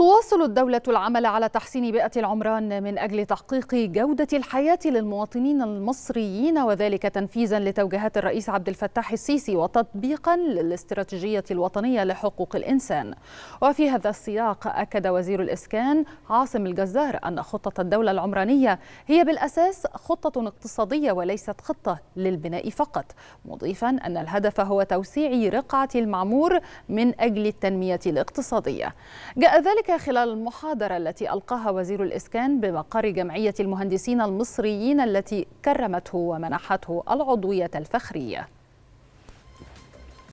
تواصل الدولة العمل على تحسين بيئة العمران من أجل تحقيق جودة الحياة للمواطنين المصريين، وذلك تنفيذا لتوجيهات الرئيس عبد الفتاح السيسي وتطبيقا للاستراتيجية الوطنية لحقوق الإنسان. وفي هذا السياق أكد وزير الإسكان عاصم الجزار أن خطة الدولة العمرانية هي بالأساس خطة اقتصادية وليست خطة للبناء فقط، مضيفا أن الهدف هو توسيع رقعة المعمور من أجل التنمية الاقتصادية. جاء ذلك خلال المحاضرة التي ألقاها وزير الإسكان بمقر جمعية المهندسين المصريين التي كرمته ومنحته العضوية الفخرية.